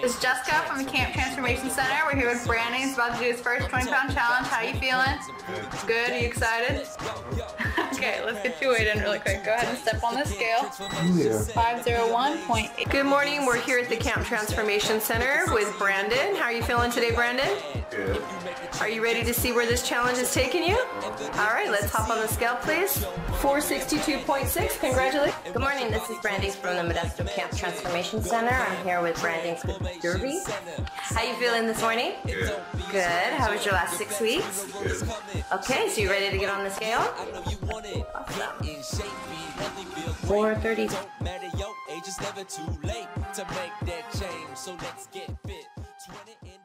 It's Jessica from the Camp Transformation Center. We're here with Brandon. He's about to do his first 20-pound challenge. How are you feeling? Good? Are you excited? Okay, let's get you weighed in really quick. Go ahead and step on the scale. Yeah. 501.8. Good morning. We're here at the Camp Transformation Center with Brandon. How are you feeling today, Brandon? Good. Are you ready to see where this challenge is taking you? All right, let's hop on the scale, please. 462.6. Congratulations. Good morning. This is Brandings from the Modesto Camp Transformation Center. I'm here with Brandings with Derby. How you feeling this morning? Good. Good. How was your last 6 weeks? Good. Okay, so you ready to get on the scale? Awesome. 430. Don't matter, yo, age is never too late to make that change, so let's get fit.